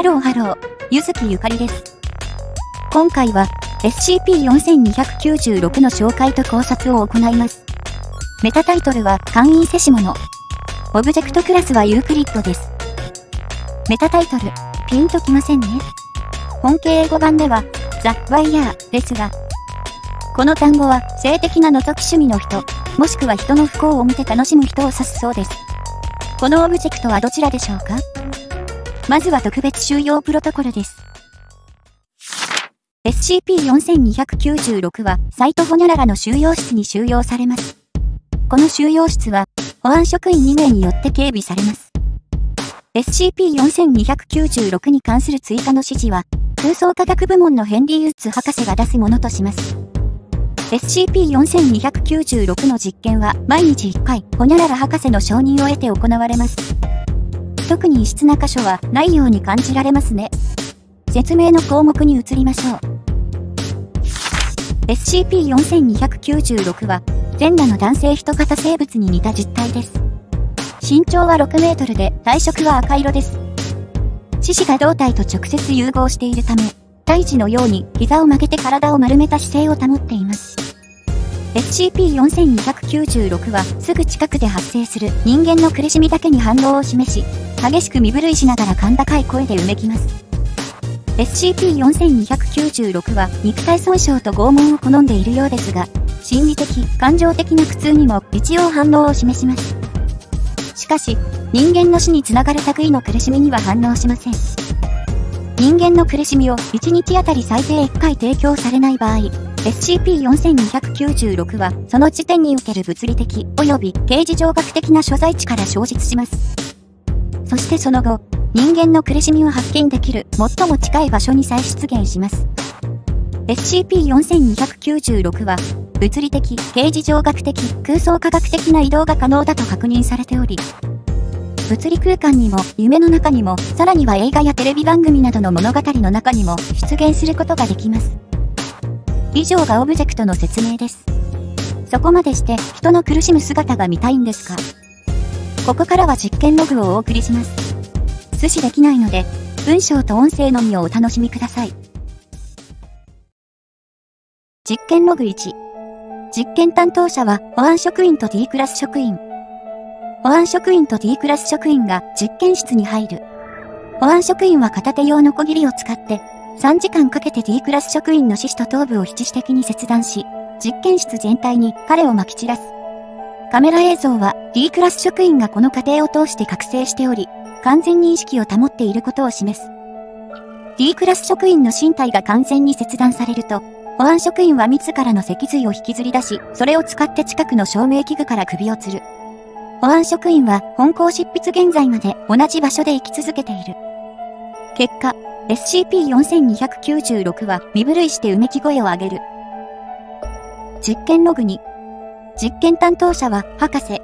ハローハロー、柚木ゆかりです。今回は SCP-4296 の紹介と考察を行います。メタタイトルは簡易せし物。オブジェクトクラスはユークリッドです。メタタイトル、ピンときませんね。本家英語版ではザ・ワイヤーですが、この単語は性的なのとき趣味の人、もしくは人の不幸を見て楽しむ人を指すそうです。このオブジェクトはどちらでしょうか？まずは特別収容プロトコルです。SCP-4296 はサイトホニャララの収容室に収容されます。この収容室は保安職員2名によって警備されます。SCP-4296 に関する追加の指示は、空想科学部門のヘンリー・ウッズ博士が出すものとします。SCP-4296 の実験は毎日1回、ホニャララ博士の承認を得て行われます。特に異質な箇所はないように感じられますね。説明の項目に移りましょう。SCP-4296 は、全裸の男性人型生物に似た実体です。身長は6メートルで体色は赤色です。四肢が胴体と直接融合しているため、胎児のように膝を曲げて体を丸めた姿勢を保っています。SCP-4296 はすぐ近くで発生する人間の苦しみだけに反応を示し、激しく身震いしながら甲高い声でうめきます。SCP-4296 は肉体損傷と拷問を好んでいるようですが、心理的、感情的な苦痛にも一応反応を示します。しかし、人間の死につながる類の苦しみには反応しません。人間の苦しみを1日あたり最低1回提供されない場合、SCP-4296 はその時点における物理的及び刑事上学的な所在地から消失します。そしてその後、人間の苦しみを発見できる最も近い場所に再出現します。SCP-4296 は、物理的、刑事上学的、空想科学的な移動が可能だと確認されており、物理空間にも、夢の中にも、さらには映画やテレビ番組などの物語の中にも出現することができます。以上がオブジェクトの説明です。そこまでして、人の苦しむ姿が見たいんですか？ここからは実験ログをお送りします。阻止できないので、文章と音声のみをお楽しみください。実験ログ1。実験担当者は保安職員と D クラス職員。保安職員と D クラス職員が実験室に入る。保安職員は片手用の小切りを使って3時間かけて D クラス職員の四肢と頭部を一時的に切断し、実験室全体に彼をまき散らす。カメラ映像は D クラス職員がこの過程を通して覚醒しており、完全に意識を保っていることを示す。D クラス職員の身体が完全に切断されると、保安職員は自らの脊髄を引きずり出し、それを使って近くの照明器具から首を吊る。保安職員は本校執筆現在まで同じ場所で生き続けている。結果、SCP-4296 は身震いしてうめき声を上げる。実験ログ2。実験担当者は博士。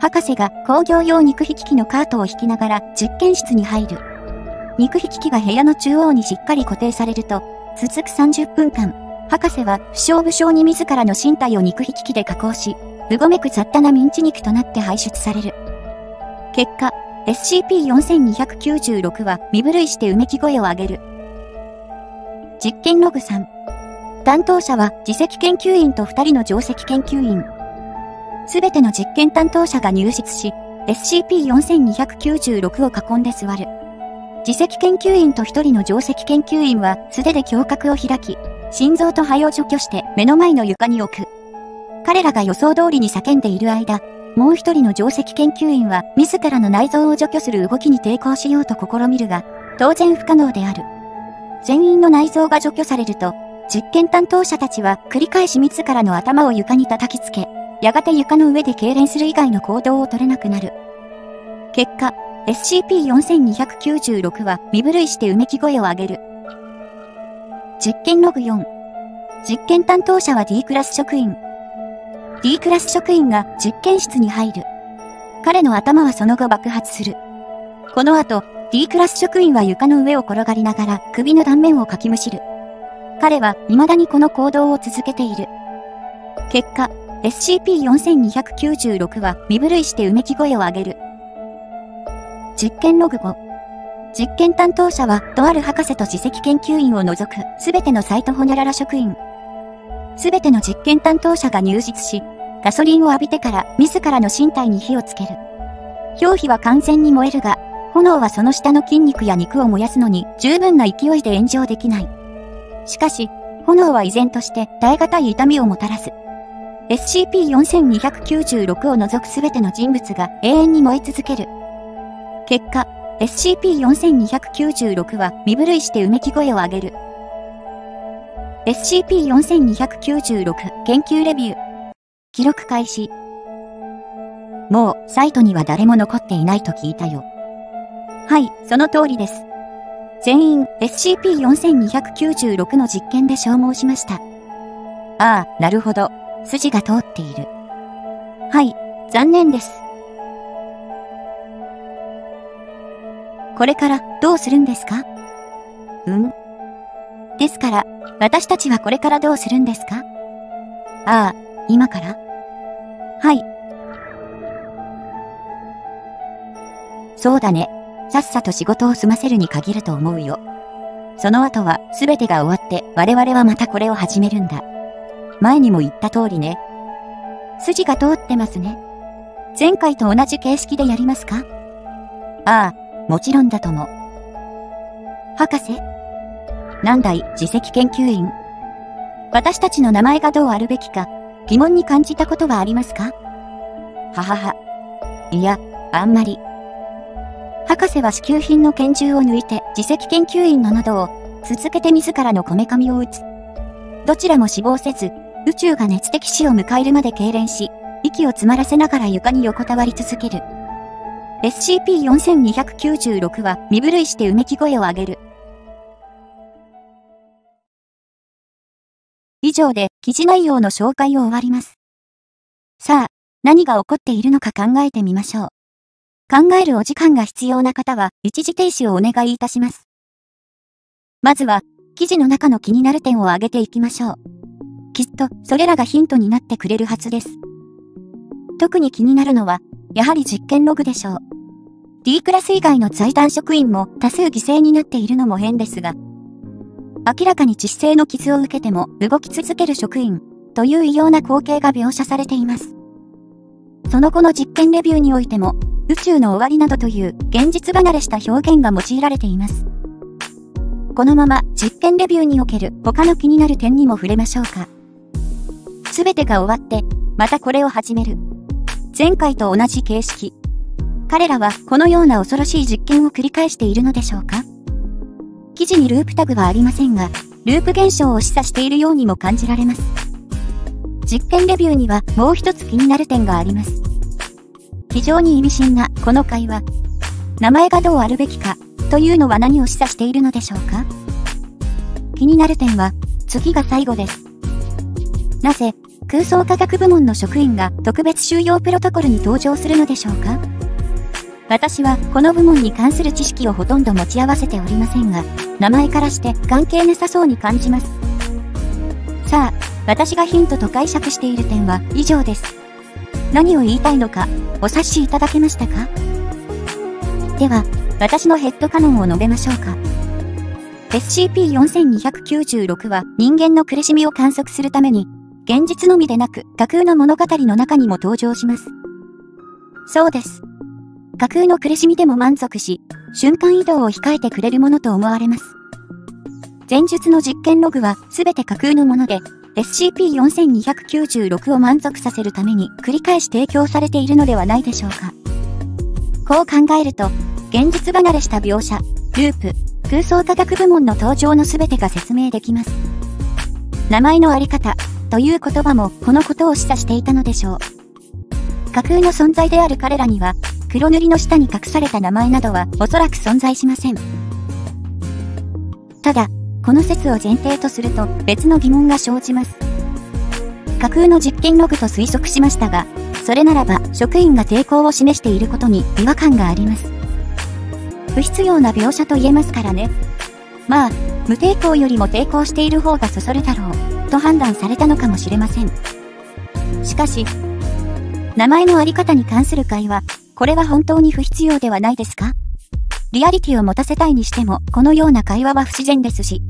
博士が工業用肉引き機のカートを引きながら実験室に入る。肉引き機が部屋の中央にしっかり固定されると、続く30分間、博士は不詳不詳に自らの身体を肉引き機で加工し、うごめく雑多なミンチ肉となって排出される。結果、SCP-4296 は身震いしてうめき声を上げる。実験ログ3。担当者は次席研究員と2人の上席研究員。すべての実験担当者が入室し、SCP-4296 を囲んで座る。次席研究員と一人の上席研究員は素手で胸郭を開き、心臓と肺を除去して目の前の床に置く。彼らが予想通りに叫んでいる間、もう一人の上席研究員は自らの内臓を除去する動きに抵抗しようと試みるが、当然不可能である。全員の内臓が除去されると、実験担当者たちは繰り返し自らの頭を床に叩きつけ、やがて床の上で痙攣する以外の行動を取れなくなる。結果、SCP-4296 は身震いしてうめき声を上げる。実験ログ4。実験担当者は D クラス職員。D クラス職員が実験室に入る。彼の頭はその後爆発する。この後、D クラス職員は床の上を転がりながら首の断面をかきむしる。彼は未だにこの行動を続けている。結果、SCP-4296 は身震いしてうめき声を上げる。実験ログ5。実験担当者は、とある博士と次席研究員を除く、すべてのサイトホニャララ職員。すべての実験担当者が入室し、ガソリンを浴びてから、自らの身体に火をつける。表皮は完全に燃えるが、炎はその下の筋肉や肉を燃やすのに、十分な勢いで炎上できない。しかし、炎は依然として、耐え難い痛みをもたらす。SCP-4296 を除くすべての人物が永遠に燃え続ける。結果、SCP-4296 は身震いしてうめき声を上げる。SCP-4296 研究レビュー。記録開始。もう、サイトには誰も残っていないと聞いたよ。はい、その通りです。全員、SCP-4296 の実験で消耗しました。ああ、なるほど。筋が通っている。はい、残念です。これから、どうするんですか？うん。ですから、私たちはこれからどうするんですか？ああ、今から？はい。そうだね。さっさと仕事を済ませるに限ると思うよ。その後は全てが終わって我々はまたこれを始めるんだ。前にも言った通りね。筋が通ってますね。前回と同じ形式でやりますか？ああ、もちろんだとも。博士？何だい、次席研究員。私たちの名前がどうあるべきか、疑問に感じたことはありますか？ははは。いや、あんまり。博士は支給品の拳銃を抜いて、次席研究員の喉を、続けて自らのこめかみを打つ。どちらも死亡せず、宇宙が熱的死を迎えるまで痙攣し、息を詰まらせながら床に横たわり続ける。SCP-4296 は、身震いしてうめき声を上げる。以上で、記事内容の紹介を終わります。さあ、何が起こっているのか考えてみましょう。考えるお時間が必要な方は、一時停止をお願いいたします。まずは、記事の中の気になる点を挙げていきましょう。きっと、それらがヒントになってくれるはずです。特に気になるのは、やはり実験ログでしょう。D クラス以外の財団職員も多数犠牲になっているのも変ですが、明らかに致死性の傷を受けても動き続ける職員、という異様な光景が描写されています。その後の実験レビューにおいても、宇宙の終わりなどという現実離れした表現が用いられています。このまま実験レビューにおける他の気になる点にも触れましょうか。すべてが終わって、またこれを始める。前回と同じ形式。彼らはこのような恐ろしい実験を繰り返しているのでしょうか？記事にループタグはありませんが、ループ現象を示唆しているようにも感じられます。実験レビューにはもう一つ気になる点があります。非常に意味深なこの会話。名前がどうあるべきかというのは何を示唆しているのでしょうか？気になる点は次が最後です。なぜ空想科学部門の職員が特別収容プロトコルに登場するのでしょうか？私はこの部門に関する知識をほとんど持ち合わせておりませんが、名前からして関係なさそうに感じます。さあ、私がヒントと解釈している点は以上です。何を言いたいのかお察しいただけましたか？では、私のヘッドカノンを述べましょうか。SCP-4296 は人間の苦しみを観測するために、現実のみでなく架空の物語の中にも登場します。そうです。架空の苦しみでも満足し、瞬間移動を控えてくれるものと思われます。前述の実験ログは全て架空のもので、SCP-4296 を満足させるために繰り返し提供されているのではないでしょうか。こう考えると、現実離れした描写、ループ、空想科学部門の登場の全てが説明できます。名前のあり方という言葉もこのことを示唆していたのでしょう。架空の存在である彼らには、黒塗りの下に隠された名前などはおそらく存在しません。ただ、この説を前提とすると別の疑問が生じます。架空の実験ログと推測しましたが、それならば職員が抵抗を示していることに違和感があります。不必要な描写と言えますからね。まあ、無抵抗よりも抵抗している方がそそるだろう、と判断されたのかもしれません。しかし、名前のあり方に関する会話、これは本当に不必要ではないですか？リアリティを持たせたいにしても、このような会話は不自然ですし。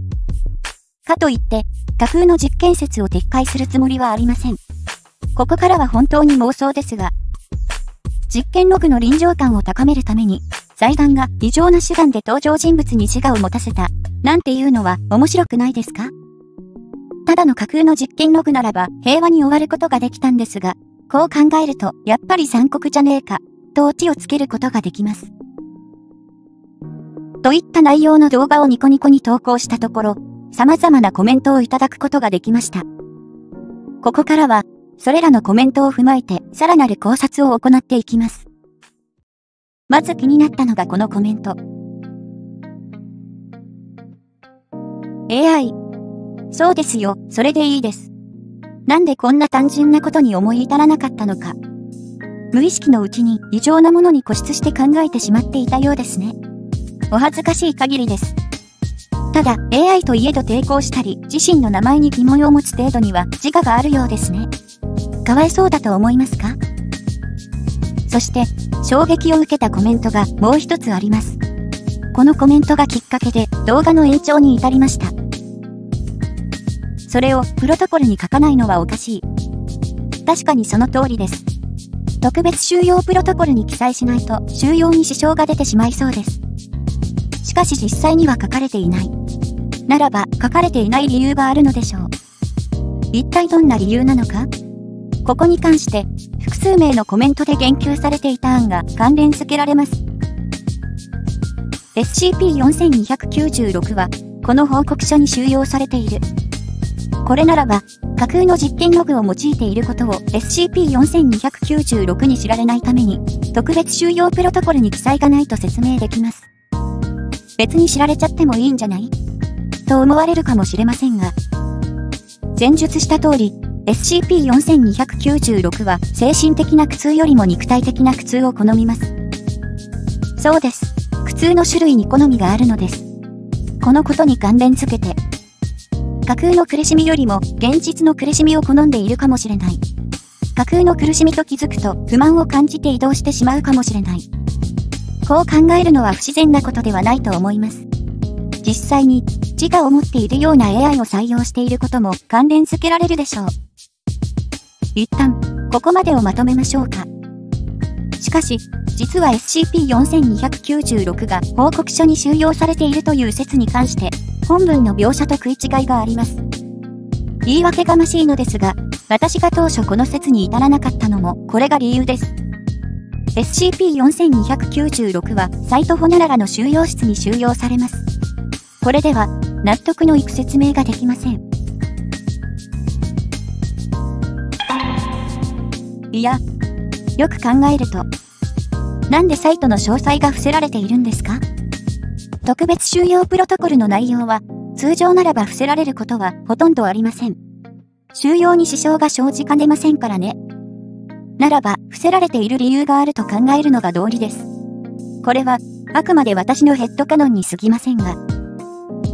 かといって、架空の実験説を撤回するつもりはありません。ここからは本当に妄想ですが、実験ログの臨場感を高めるために、財団が異常な手段で登場人物に自我を持たせた、なんていうのは面白くないですか？ただの架空の実験ログならば平和に終わることができたんですが、こう考えるとやっぱり残酷じゃねえか、とオチをつけることができます。といった内容の動画をニコニコに投稿したところ、様々なコメントをいただくことができました。ここからは、それらのコメントを踏まえてさらなる考察を行っていきます。まず気になったのがこのコメント。AI。そうですよ、それでいいです。なんでこんな単純なことに思い至らなかったのか。無意識のうちに異常なものに固執して考えてしまっていたようですね。お恥ずかしい限りです。ただ、AI といえど抵抗したり、自身の名前に疑問を持つ程度には自我があるようですね。かわいそうだと思いますか？そして、衝撃を受けたコメントがもう一つあります。このコメントがきっかけで動画の延長に至りました。それをプロトコルに書かないのはおかしい。確かにその通りです。特別収容プロトコルに記載しないと収容に支障が出てしまいそうです。しかし実際には書かれていない。ならば書かれていない理由があるのでしょう。一体どんな理由なのか？ここに関して複数名のコメントで言及されていた案が関連付けられます。SCP-4296 はこの報告書に収容されている。これならば、架空の実験ログを用いていることを SCP-4296 に知られないために、特別収容プロトコルに記載がないと説明できます。別に知られちゃってもいいんじゃない？と思われるかもしれませんが、前述した通り、SCP-4296 は精神的な苦痛よりも肉体的な苦痛を好みます。そうです。苦痛の種類に好みがあるのです。このことに関連付けて、架空の苦しみよりも現実の苦しみを好んでいるかもしれない。架空の苦しみと気づくと不満を感じて移動してしまうかもしれない。こう考えるのは不自然なことではないと思います。実際に自我を持っているような AI を採用していることも関連付けられるでしょう。一旦、ここまでをまとめましょうか。しかし、実は SCP-4296 が報告書に収容されているという説に関して、本文の描写と食い違いがあります。言い訳がましいのですが、私が当初この説に至らなかったのも、これが理由です。SCP-4296 は、サイトホニャララの収容室に収容されます。これでは、納得のいく説明ができません。いや、よく考えると、なんでサイトの詳細が伏せられているんですか？特別収容プロトコルの内容は、通常ならば伏せられることはほとんどありません。収容に支障が生じかねませんからね。ならば、伏せられている理由があると考えるのが道理です。これは、あくまで私のヘッドカノンに過ぎませんが。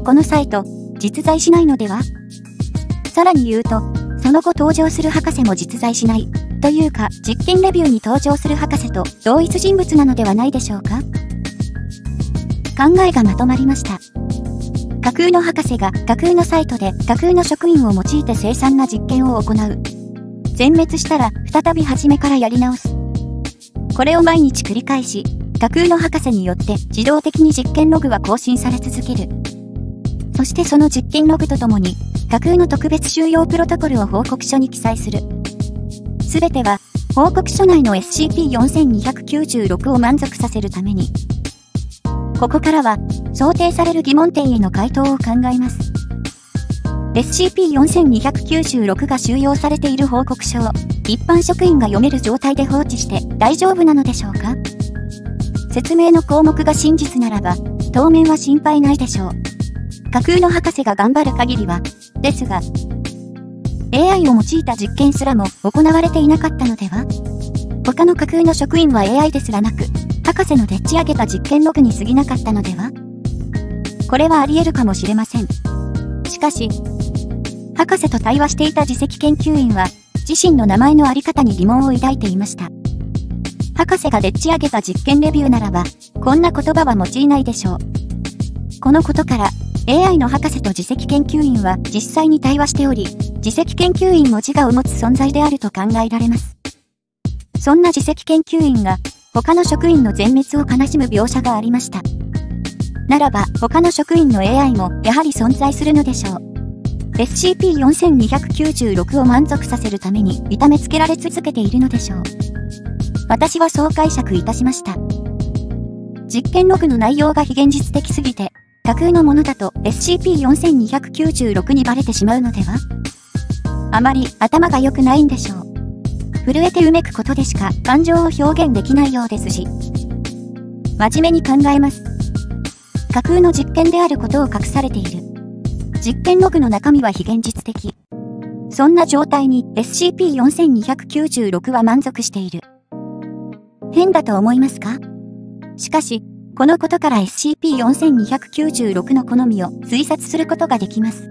このサイト、実在しないのでは？さらに言うと、その後登場する博士も実在しない、というか、実験レビューに登場する博士と同一人物なのではないでしょうか？考えがまとまりました。架空の博士が架空のサイトで架空の職員を用いて凄惨な実験を行う。全滅したら再び初めからやり直す。これを毎日繰り返し、架空の博士によって自動的に実験ログは更新され続ける。そしてその実験ログとともに、架空の特別収容プロトコルを報告書に記載する。すべては報告書内の SCP-4296 を満足させるために、ここからは、想定される疑問点への回答を考えます。SCP-4296 が収容されている報告書を、一般職員が読める状態で放置して大丈夫なのでしょうか？説明の項目が真実ならば、当面は心配ないでしょう。架空の博士が頑張る限りは、ですが、AI を用いた実験すらも行われていなかったのでは？他の架空の職員は AI ですらなく、博士のでっち上げた実験ログに過ぎなかったのでは？これはあり得るかもしれません。しかし、博士と対話していた次席研究員は、自身の名前のあり方に疑問を抱いていました。博士がでっち上げた実験レビューならば、こんな言葉は用いないでしょう。このことから、AI の博士と次席研究員は実際に対話しており、次席研究員も自我を持つ存在であると考えられます。そんな次席研究員が、他の職員の全滅を悲しむ描写がありました。ならば、他の職員の AI もやはり存在するのでしょう。SCP-4296 を満足させるために痛めつけられ続けているのでしょう。私はそう解釈いたしました。実験ログの内容が非現実的すぎて、架空のものだと SCP-4296 にバレてしまうのでは？あまり頭が良くないんでしょう。震えてうめくことでしか感情を表現できないようですし。真面目に考えます。架空の実験であることを隠されている。実験ログの中身は非現実的。そんな状態に SCP-4296 は満足している。変だと思いますか？しかし、このことから SCP-4296 の好みを推察することができます。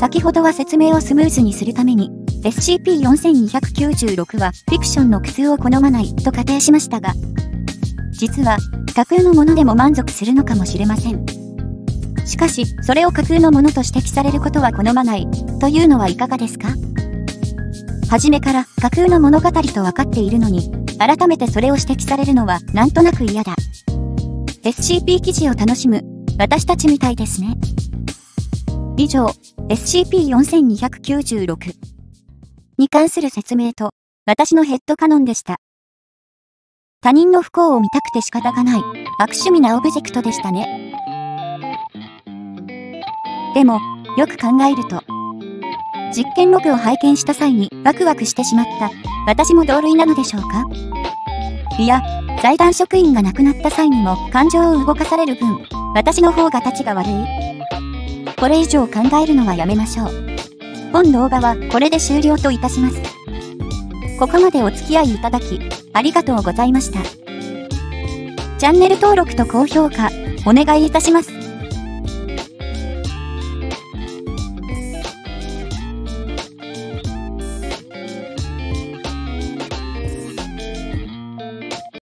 先ほどは説明をスムーズにするために、SCP-4296 はフィクションの苦痛を好まないと仮定しましたが、実は、架空のものでも満足するのかもしれません。しかし、それを架空のものと指摘されることは好まない、というのはいかがですか？初めから架空の物語と分かっているのに、改めてそれを指摘されるのはなんとなく嫌だ。SCP 記事を楽しむ、私たちみたいですね。以上、SCP-4296 に関する説明と、私のヘッドカノンでした。他人の不幸を見たくて仕方がない、悪趣味なオブジェクトでしたね。でも、よく考えると、実験ログを拝見した際にワクワクしてしまった、私も同類なのでしょうか？いや、財団職員が亡くなった際にも感情を動かされる分、私の方が立ちが悪い。これ以上考えるのはやめましょう。本動画はこれで終了といたします。ここまでお付き合いいただき、ありがとうございました。チャンネル登録と高評価、お願いいたします。